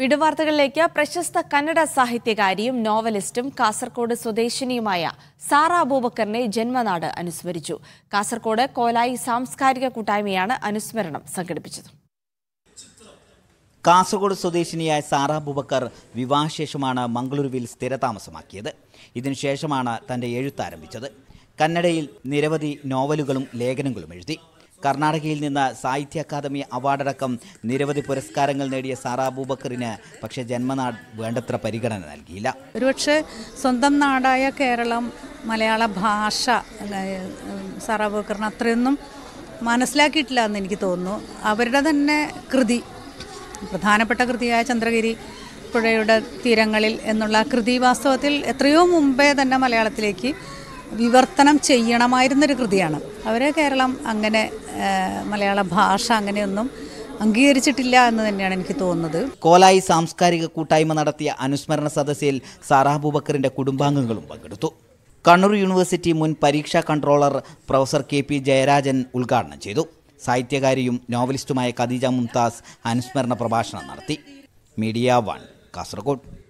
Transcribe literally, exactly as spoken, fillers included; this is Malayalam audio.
വിടുവാർത്തകളിലേക്ക് പ്രശസ്ത കന്നഡ സാഹിത്യകാരിയും നോവലിസ്റ്റും കാസർഗോഡ് സ്വദേശിനിയുമായ സാറ അബൂബക്കറിനെ ജന്മനാട് അനുസ്മരിച്ചു. കാസർഗോഡ് കോലായി സാംസ്കാരിക കൂട്ടായ്മയാണ് അനുസ്മരണം സംഘടിപ്പിച്ചത്. കാസർഗോഡ് സ്വദേശിനിയായ സാറ അബൂബക്കർ വിവാഹശേഷമാണ് മംഗളൂരുവിൽ സ്ഥിരതാമസമാക്കിയത്. ഇതിനുശേഷമാണ് തൻ്റെ എഴുത്ത് ആരംഭിച്ചത്. കന്നഡയിൽ നിരവധി നോവലുകളും ലേഖനങ്ങളും എഴുതി. കർണാടകയിൽ നിന്ന് സാഹിത്യ അക്കാദമി അവാർഡടക്കം നിരവധി പുരസ്കാരങ്ങൾ നേടിയ സാറ അബൂബക്കറിന് പക്ഷേ ജന്മനാട് വേണ്ടത്ര പരിഗണന നൽകിയില്ല. ഒരുപക്ഷെ സ്വന്തം നാടായ കേരളം, മലയാള ഭാഷ സാറ അബൂബക്കറിന് അത്രയൊന്നും മനസ്സിലാക്കിയിട്ടില്ല എന്ന് എനിക്ക് തോന്നുന്നു. അവരുടെ തന്നെ കൃതി, പ്രധാനപ്പെട്ട കൃതിയായ ചന്ദ്രഗിരി പുഴയുടെ തീരങ്ങളിൽ എന്നുള്ള കൃതി വാസ്തവത്തിൽ എത്രയോ മുമ്പേ തന്നെ മലയാളത്തിലേക്ക് വിവർത്തനം ചെയ്യണമായിരുന്നൊരു കൃതിയാണ്. അവരെ കേരളം അങ്ങനെ മലയാള ഭാഷ അങ്ങനെയൊന്നും അംഗീകരിച്ചിട്ടില്ല എന്ന് തന്നെയാണ് എനിക്ക് തോന്നുന്നത്. കോലായി സാംസ്കാരിക കൂട്ടായ്മ നടത്തിയ അനുസ്മരണ സദസ്സിൽ സാറ അബൂബക്കറിന്റെ കുടുംബാംഗങ്ങളും പങ്കെടുത്തു. കണ്ണൂർ യൂണിവേഴ്സിറ്റി മുൻ പരീക്ഷാ controller professor K P Jayarajan ഉദ്ഘാടനം ചെയ്തു. സാഹിത്യകാരിയും നോവലിസ്റ്റുമായ ഖദീജ മുംതാസ് അനുസ്മരണ പ്രഭാഷണം നടത്തി. Media One Kasaragod.